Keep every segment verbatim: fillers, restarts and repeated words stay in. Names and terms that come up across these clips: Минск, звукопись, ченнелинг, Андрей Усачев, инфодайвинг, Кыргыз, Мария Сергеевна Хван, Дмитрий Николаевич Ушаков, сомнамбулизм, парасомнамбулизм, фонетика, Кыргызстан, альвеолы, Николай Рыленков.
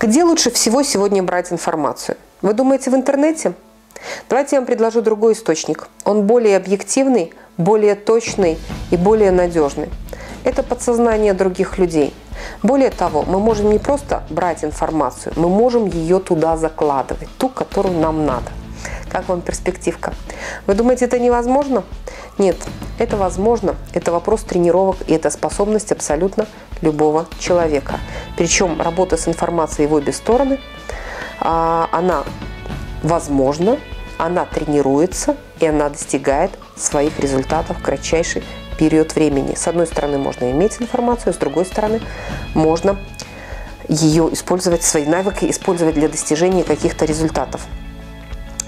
Где лучше всего сегодня брать информацию? Вы думаете, в интернете? Давайте я вам предложу другой источник. Он более объективный, более точный и более надежный. Это подсознание других людей. Более того, мы можем не просто брать информацию, мы можем ее туда закладывать, ту, которую нам надо. Как вам перспективка? Вы думаете, это невозможно? Нет, это возможно. Это вопрос тренировок, и это способность абсолютно любого человека. Причем работа с информацией в обе стороны, она возможна, она тренируется, и она достигает своих результатов в кратчайший период времени. С одной стороны, можно иметь информацию, с другой стороны, можно ее использовать, свои навыки использовать для достижения каких-то результатов.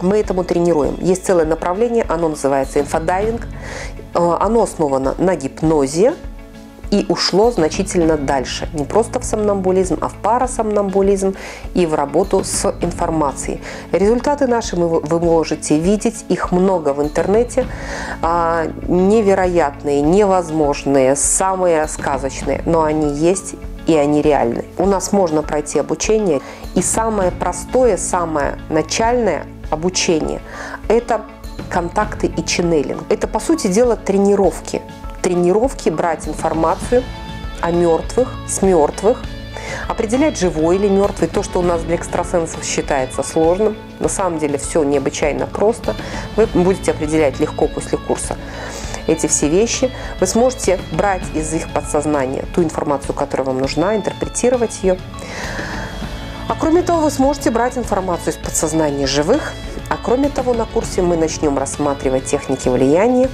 Мы этому тренируем. Есть целое направление, оно называется инфодайвинг. Оно основано на гипнозе и ушло значительно дальше. Не просто в сомнамбулизм, а в парасомнамбулизм и в работу с информацией. Результаты наши вы можете видеть, их много в интернете. Невероятные, невозможные, самые сказочные, но они есть и они реальны. У нас можно пройти обучение, и самое простое, самое начальное обучение – это контакты и ченнелинг. Это, по сути дела, тренировки. Тренировки брать информацию о мертвых, с мертвых, определять, живой или мертвый, то, что у нас для экстрасенсов считается сложным. На самом деле все необычайно просто. Вы будете определять легко после курса эти все вещи. Вы сможете брать из их подсознания ту информацию, которая вам нужна, интерпретировать ее. А кроме того, вы сможете брать информацию из подсознания живых. А кроме того, на курсе мы начнем рассматривать техники влияния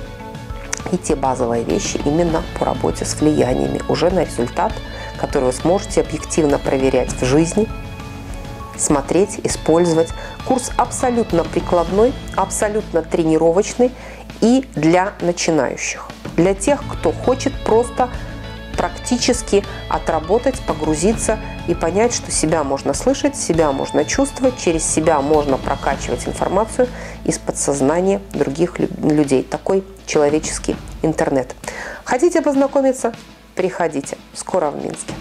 и те базовые вещи именно по работе с влияниями, уже на результат, который вы сможете объективно проверять в жизни, смотреть, использовать. Курс абсолютно прикладной, абсолютно тренировочный и для начинающих, для тех, кто хочет просто практически отработать, погрузиться и понять, что себя можно слышать, себя можно чувствовать, через себя можно прокачивать информацию из подсознания других людей. Такой человеческий интернет. Хотите познакомиться? Приходите. Скоро в Минске.